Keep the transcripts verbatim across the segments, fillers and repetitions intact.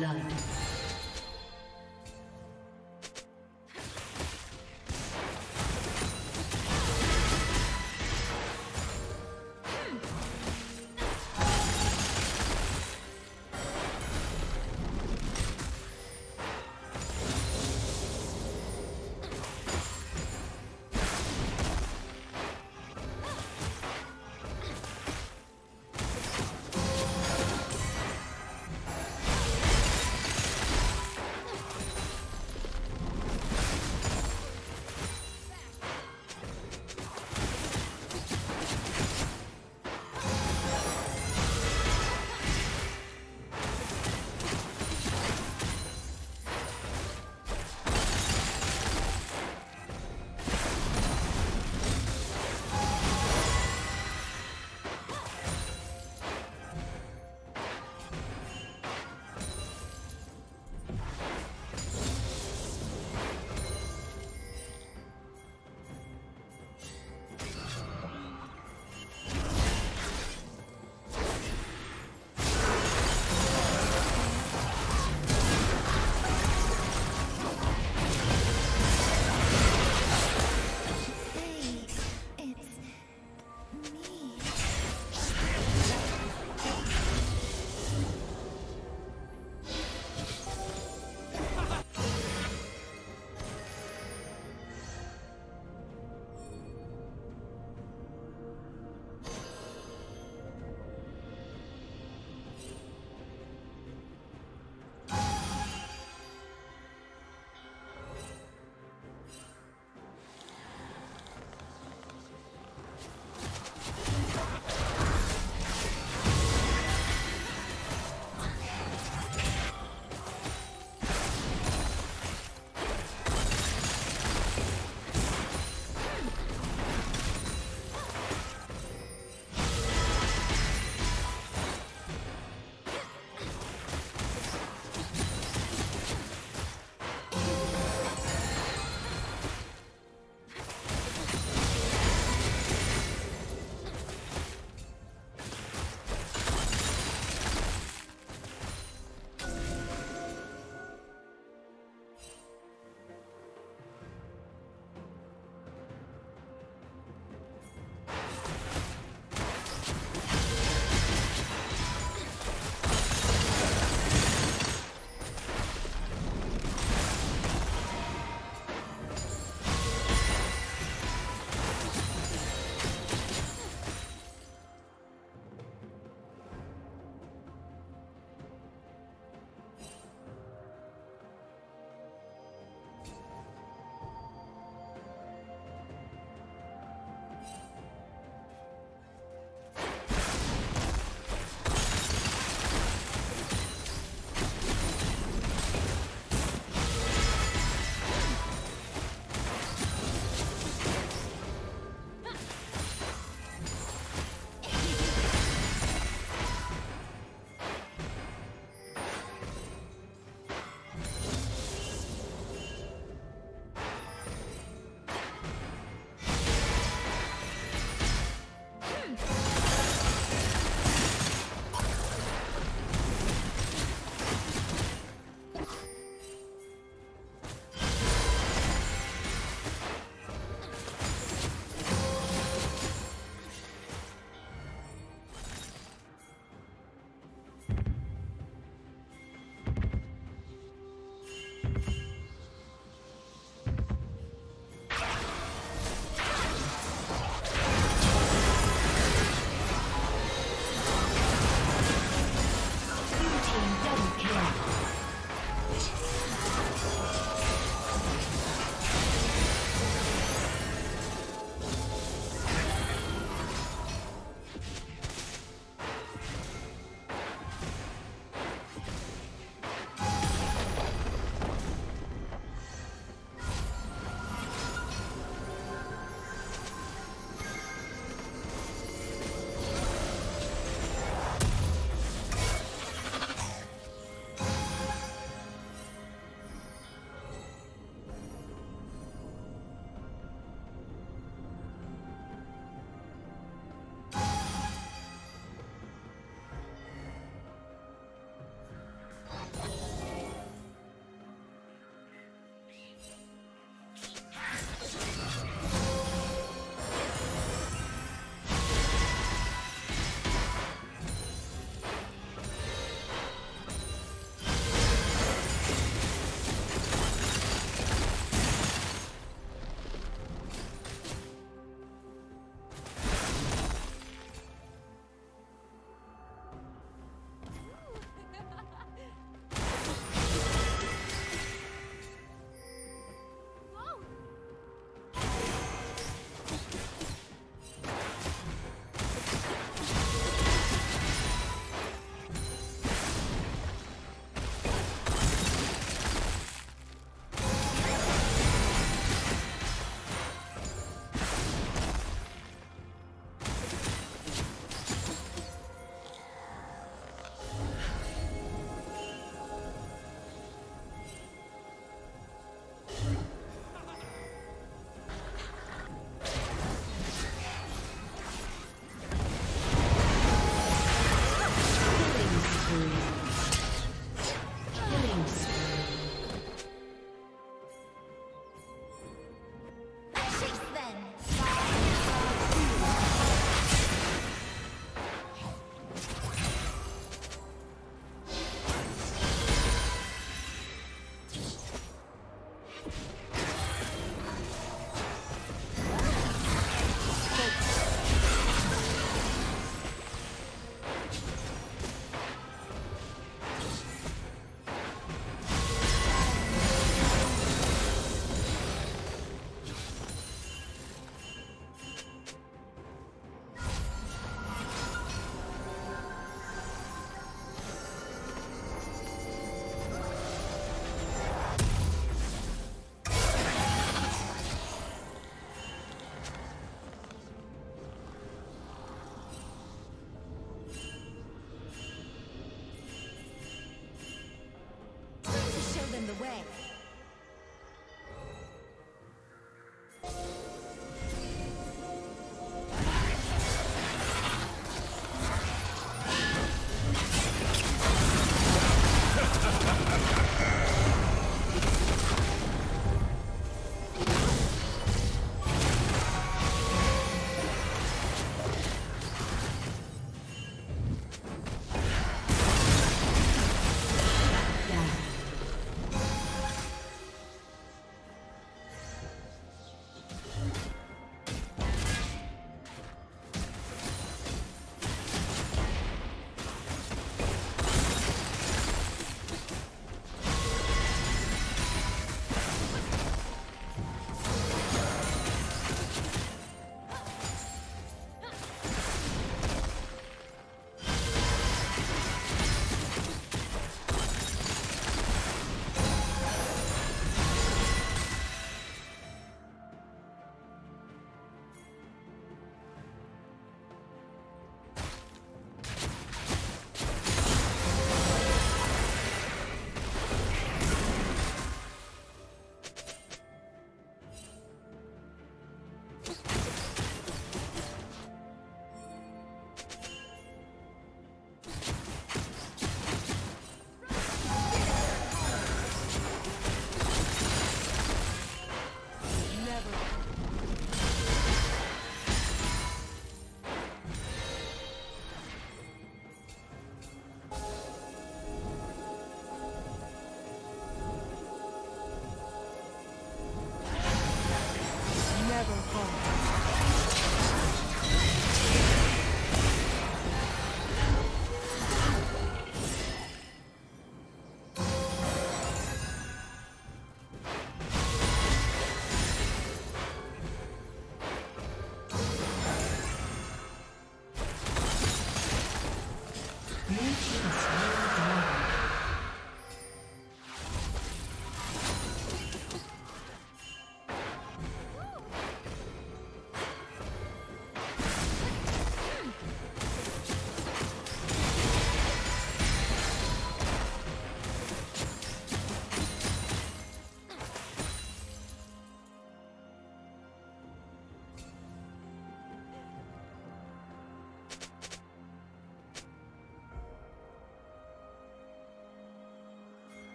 blood.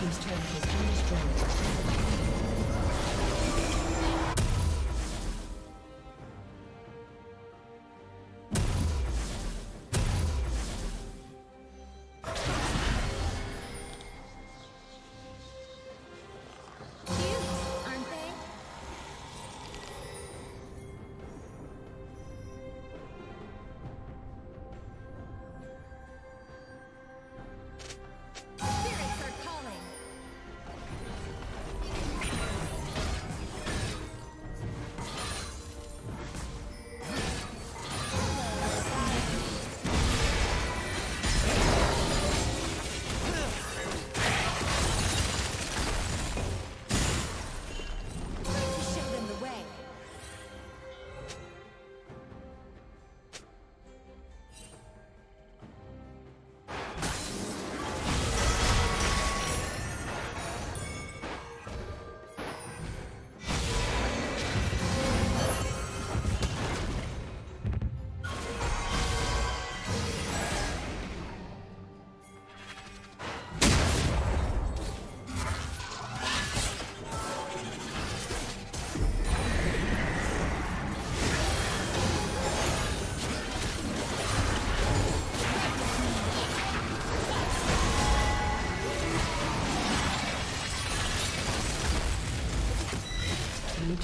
team's turret has been destroyed. Cute, aren't they? Spirits are calling.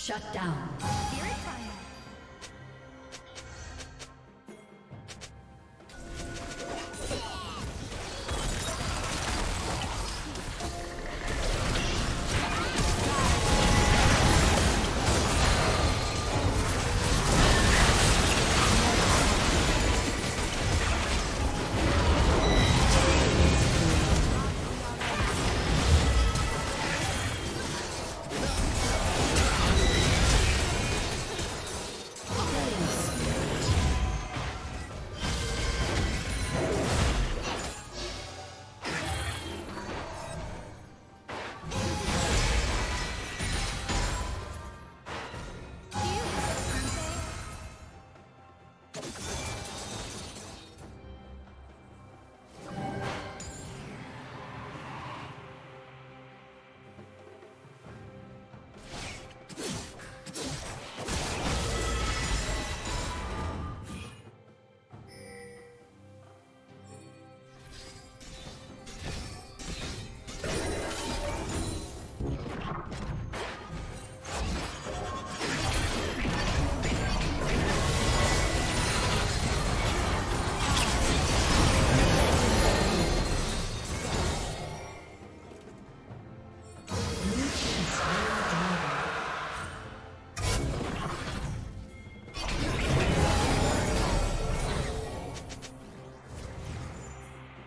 Shut down. Spirit fire.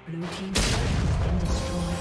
Blue team's turret has been destroyed.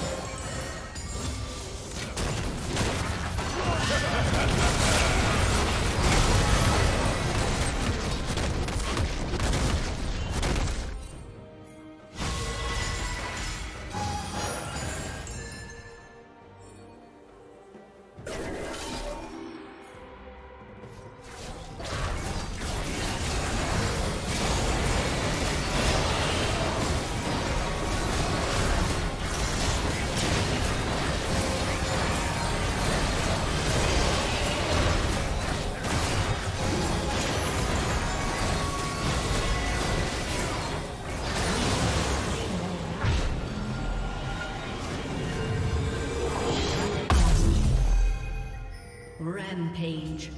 Rampage.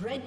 Red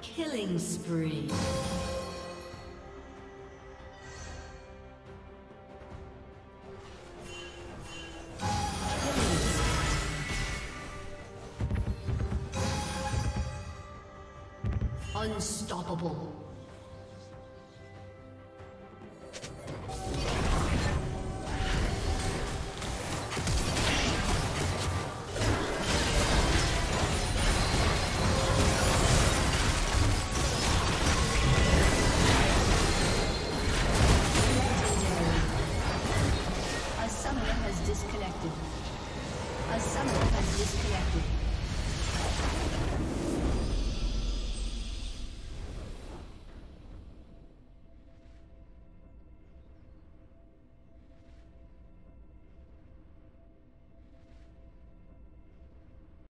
Killing spree. Unstoppable.